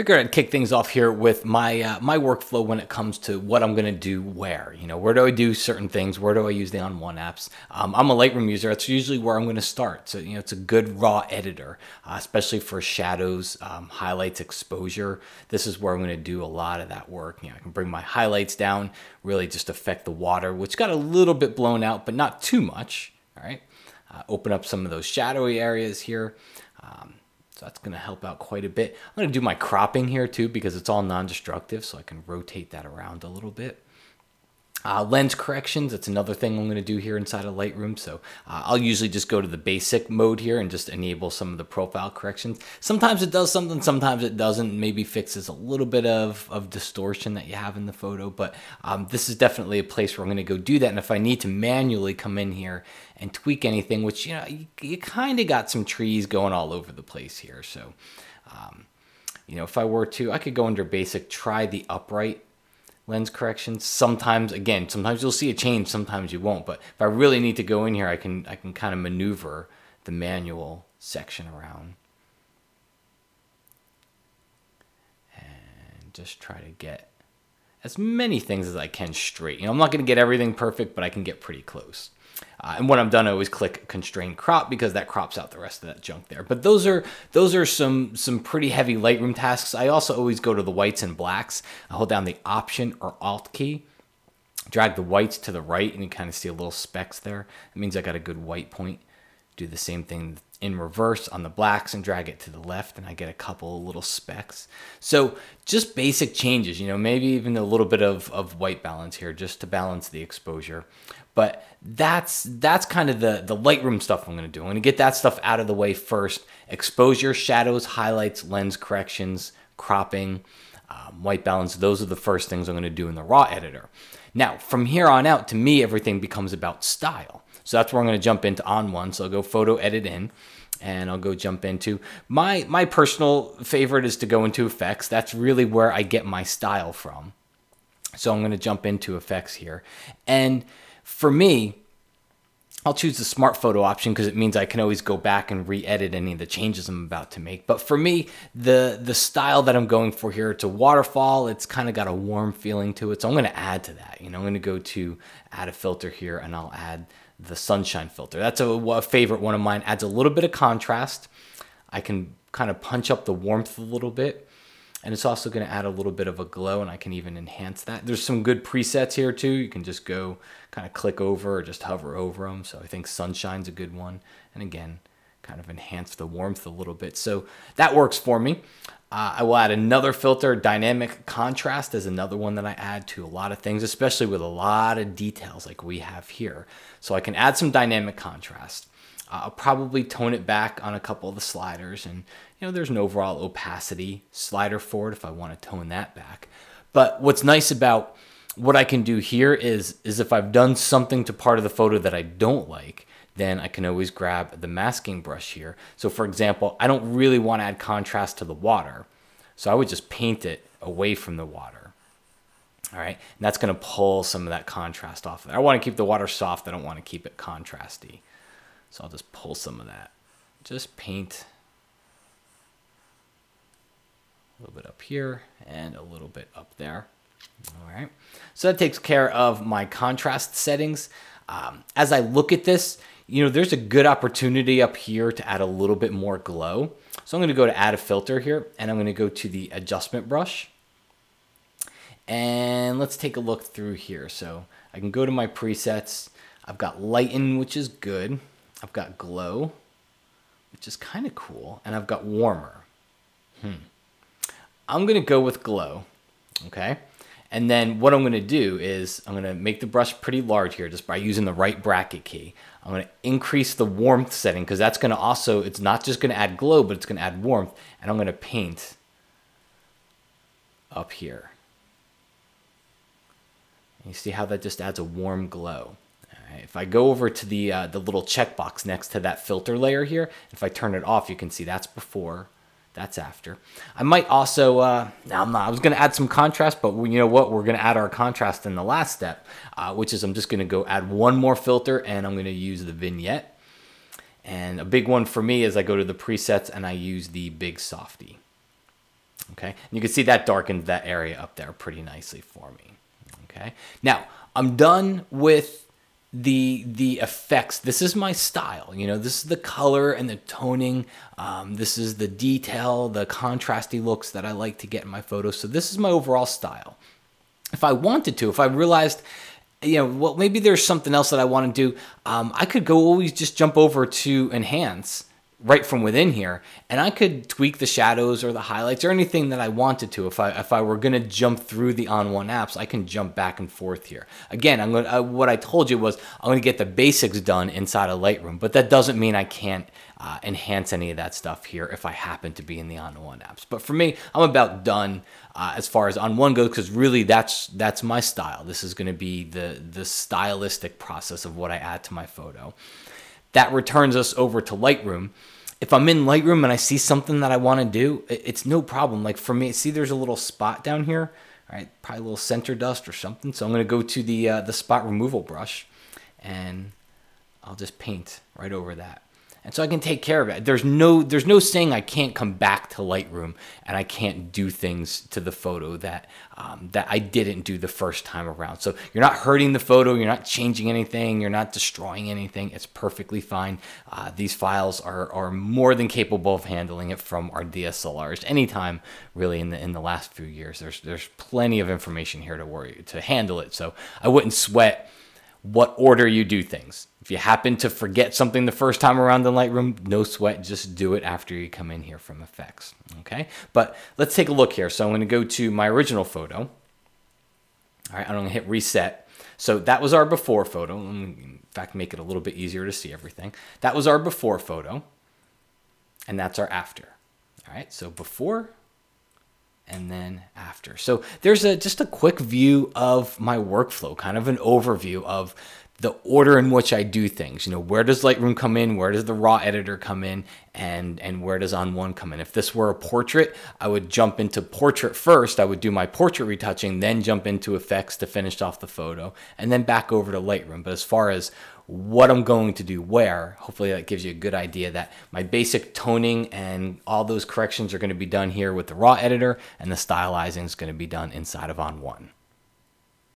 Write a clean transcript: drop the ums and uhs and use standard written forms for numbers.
figure I'd kick things off here with my my workflow when it comes to what I'm gonna do where. You know, where do I do certain things? Where do I use the ON1 apps? I'm a Lightroom user. That's usually where I'm gonna start. So, you know, it's a good raw editor, especially for shadows, highlights, exposure. This is where I'm gonna do a lot of that work. You know, I can bring my highlights down, really just affect the water, which got a little bit blown out, but not too much, all right? Open up some of those shadowy areas here. So that's gonna help out quite a bit. I'm gonna do my cropping here too because it's all non-destructive, so I can rotate that around a little bit. Lens corrections, that's another thing I'm gonna do here inside of Lightroom. So I'll usually just go to the basic mode here and just enable some of the profile corrections. Sometimes it does something, sometimes it doesn't, maybe fixes a little bit of distortion that you have in the photo, but this is definitely a place where I'm gonna go do that. And if I need to manually come in here and tweak anything, which, you know, you kind of got some trees going all over the place here. So, you know, if I were to, I could go under basic, try the upright lens correction. Sometimes, again, sometimes you'll see a change, sometimes you won't. But if I really need to go in here, I can kind of maneuver the manual section around. And just try to get as many things as I can straight. You know, I'm not gonna get everything perfect, but I can get pretty close. And when I'm done, I always click constrain crop because that crops out the rest of that junk there. But those are some pretty heavy Lightroom tasks. I also always go to the whites and blacks. I hold down the Option or Alt key, drag the whites to the right, and you kind of see a little specks there. It means I got a good white point. Do the same thing in reverse on the blacks and drag it to the left, and I get a couple of little specks. So just basic changes, you know, maybe even a little bit of white balance here just to balance the exposure. But that's kind of the Lightroom stuff I'm gonna do. I'm gonna get that stuff out of the way first. Exposure, shadows, highlights, lens corrections, cropping, white balance. Those are the first things I'm gonna do in the raw editor. Now, from here on out, to me, everything becomes about style. So that's where I'm gonna jump into ON1. So I'll go photo edit in, and I'll go jump into, my personal favorite is to go into effects. That's really where I get my style from. So I'm gonna jump into effects here. And for me, I'll choose the smart photo option because it means I can always go back and re-edit any of the changes I'm about to make. But for me, the style that I'm going for here, it's a waterfall. It's kind of got a warm feeling to it. So I'm gonna add to that. You know, I'm gonna go to add a filter here, and I'll add the sunshine filter. That's a favorite one of mine. Adds a little bit of contrast. I can kind of punch up the warmth a little bit. And it's also gonna add a little bit of a glow, and I can even enhance that. There's some good presets here too. You can just go kind of click over or just hover over them. So I think sunshine's a good one. And again, kind of enhance the warmth a little bit. So that works for me. I will add another filter. Dynamic contrast is another one that I add to a lot of things, especially with a lot of details like we have here. So I can add some dynamic contrast. I'll probably tone it back on a couple of the sliders, and you know, there's an overall opacity slider for it if I want to tone that back. But what's nice about what I can do here is if I've done something to part of the photo that I don't like, then I can always grab the masking brush here. So for example, I don't really want to add contrast to the water, so I would just paint it away from the water. All right, and that's going to pull some of that contrast off of there. I want to keep the water soft. I don't want to keep it contrasty. So I'll just pull some of that. Just paint a little bit up here and a little bit up there. All right, so that takes care of my contrast settings. As I look at this, you know, there's a good opportunity up here to add a little bit more glow. So I'm gonna go to add a filter here, and I'm gonna go to the adjustment brush. And let's take a look through here. So I can go to my presets. I've got lighten, which is good. I've got glow, which is kind of cool. And I've got warmer. I'm gonna go with glow, okay? And then what I'm gonna do is I'm gonna make the brush pretty large here just by using the right bracket key. I'm gonna increase the warmth setting because that's gonna also, it's not just gonna add glow, but it's gonna add warmth. And I'm gonna paint up here. And you see how that just adds a warm glow. If I go over to the little checkbox next to that filter layer here, if I turn it off, you can see that's before, that's after. I might also, I was gonna add some contrast, but you know what, we're gonna add our contrast in the last step, which is I'm just gonna go add one more filter, and I'm gonna use the vignette. And a big one for me is I go to the presets and I use the Big Softy. Okay, and you can see that darkened that area up there pretty nicely for me. Okay, now I'm done with the effects. This is my style, you know, this is the color and the toning. This is the detail, the contrasty looks that I like to get in my photos. So this is my overall style. If I wanted to, if I realized, you know, well, maybe there's something else that I want to do, I could go always just jump over to enhance right from within here, and I could tweak the shadows or the highlights or anything that I wanted to. If I were gonna jump through the On1 apps, I can jump back and forth here. Again, I'm gonna, what I told you was I'm gonna get the basics done inside of Lightroom, but that doesn't mean I can't enhance any of that stuff here if I happen to be in the On1 apps. But for me, I'm about done as far as On1 goes, because really that's my style. This is gonna be the stylistic process of what I add to my photo. That returns us over to Lightroom. If I'm in Lightroom and I see something that I want to do, it's no problem. Like for me, see, there's a little spot down here, all right? Probably a little center dust or something. So I'm going to go to the spot removal brush, and I'll just paint right over that. And so I can take care of it. There's no saying I can't come back to Lightroom and I can't do things to the photo that that I didn't do the first time around. So you're not hurting the photo. You're not changing anything. You're not destroying anything. It's perfectly fine. These files are more than capable of handling it from our DSLRs anytime really in the last few years. There's plenty of information here to handle it. So I wouldn't sweat what order you do things. If you happen to forget something the first time around in Lightroom, no sweat, just do it after you come in here from effects, okay? But let's take a look here. So I'm gonna go to my original photo. All right, I'm gonna hit reset. So that was our before photo. Let me, in fact, make it a little bit easier to see everything. That was our before photo, and that's our after. All right, so before, and then after. So there's just a quick view of my workflow, kind of an overview of the order in which I do things. You know, where does Lightroom come in? Where does the raw editor come in? And where does On1 come in? If this were a portrait, I would jump into portrait first. I would do my portrait retouching, then jump into effects to finish off the photo, and then back over to Lightroom. But as far as what I'm going to do where, hopefully that gives you a good idea that my basic toning and all those corrections are going to be done here with the raw editor, and the stylizing is going to be done inside of On1.